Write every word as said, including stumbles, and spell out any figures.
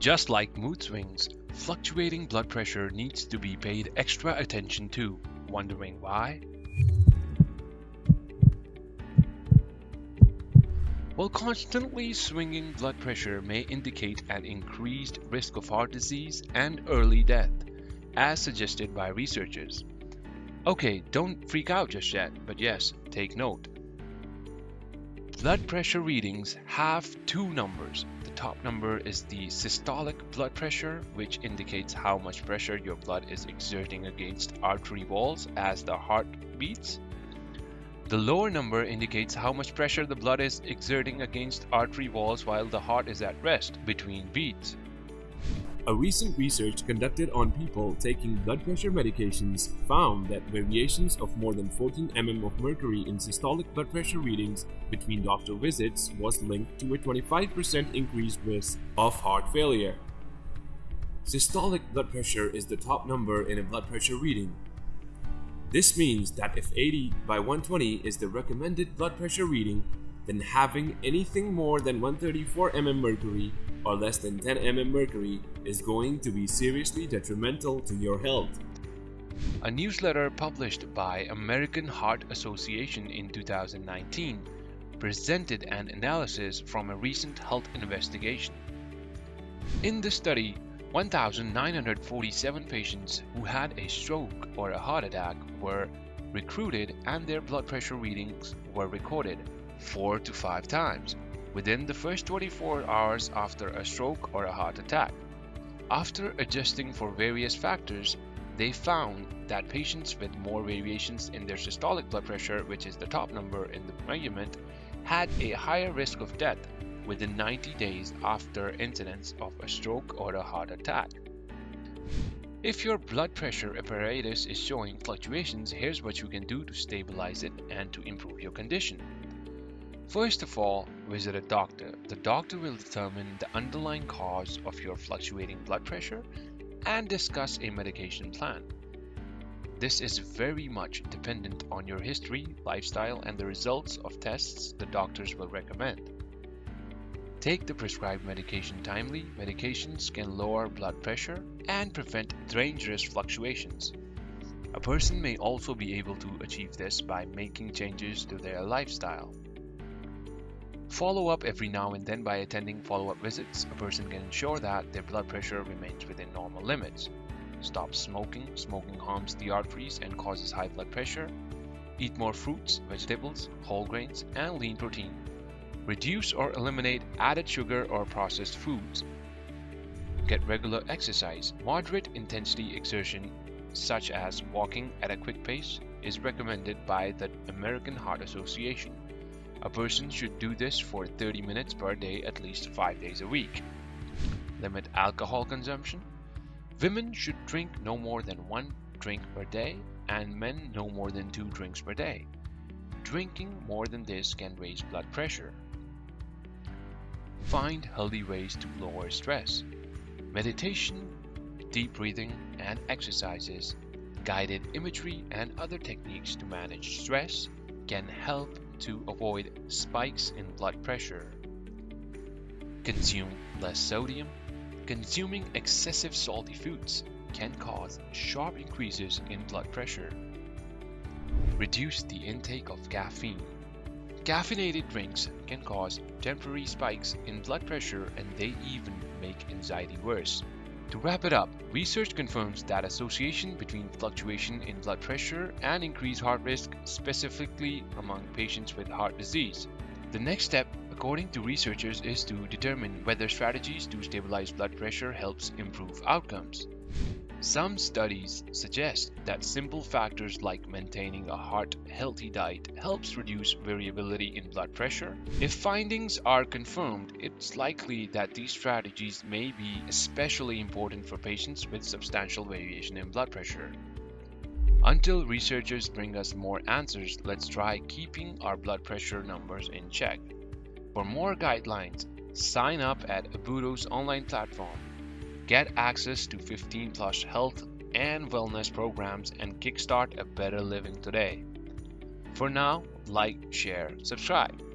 Just like mood swings, fluctuating blood pressure needs to be paid extra attention to. Wondering why? While constantly swinging blood pressure may indicate an increased risk of heart disease and early death, as suggested by researchers. Okay, don't freak out just yet, but yes, take note. Blood pressure readings have two numbers. The top number is the systolic blood pressure, which indicates how much pressure your blood is exerting against artery walls as the heart beats. The lower number indicates how much pressure the blood is exerting against artery walls while the heart is at rest between beats. A recent research conducted on people taking blood pressure medications found that variations of more than fourteen millimeters of mercury in systolic blood pressure readings between doctor visits was linked to a twenty-five percent increased risk of heart failure. Systolic blood pressure is the top number in a blood pressure reading. This means that if eighty by one twenty is the recommended blood pressure reading, then having anything more than one thirty-four millimeters mercury or less than ten millimeters mercury is going to be seriously detrimental to your health. A newsletter published by American Heart Association in two thousand nineteen presented an analysis from a recent health investigation. In this study, one thousand nine hundred forty-seven patients who had a stroke or a heart attack were recruited and their blood pressure readings were recorded four to five times within the first twenty-four hours after a stroke or a heart attack. After adjusting for various factors, they found that patients with more variations in their systolic blood pressure, which is the top number in the measurement, had a higher risk of death within ninety days after incidence of a stroke or a heart attack. If your blood pressure apparatus is showing fluctuations, here's what you can do to stabilize it and to improve your condition. First of all, visit a doctor. The doctor will determine the underlying cause of your fluctuating blood pressure and discuss a medication plan. This is very much dependent on your history, lifestyle, and the results of tests the doctors will recommend. Take the prescribed medication timely. Medications can lower blood pressure and prevent dangerous fluctuations. A person may also be able to achieve this by making changes to their lifestyle. Follow up every now and then by attending follow-up visits. A person can ensure that their blood pressure remains within normal limits. Stop smoking. Smoking harms the arteries and causes high blood pressure. Eat more fruits, vegetables, whole grains, and lean protein. Reduce or eliminate added sugar or processed foods. Get regular exercise. Moderate intensity exertion, such as walking at a quick pace, is recommended by the American Heart Association. A person should do this for thirty minutes per day at least five days a week. Limit alcohol consumption. Women should drink no more than one drink per day and men no more than two drinks per day. Drinking more than this can raise blood pressure. Find healthy ways to lower stress. Meditation, deep breathing and exercises, guided imagery and other techniques to manage stress can help to avoid spikes in blood pressure. Consume less sodium. Consuming excessive salty foods can cause sharp increases in blood pressure. Reduce the intake of caffeine. Caffeinated drinks can cause temporary spikes in blood pressure and they even make anxiety worse. To wrap it up, research confirms that association between fluctuation in blood pressure and increased heart risk, specifically among patients with heart disease. The next step, according to researchers, is to determine whether strategies to stabilize blood pressure helps improve outcomes. Some studies suggest that simple factors like maintaining a heart-healthy diet helps reduce variability in blood pressure. If findings are confirmed, it's likely that these strategies may be especially important for patients with substantial variation in blood pressure. Until researchers bring us more answers, let's try keeping our blood pressure numbers in check. For more guidelines, sign up at Abudo's online platform. Get access to fifteen plus health and wellness programs and kickstart a better living today. For now, like, share, subscribe.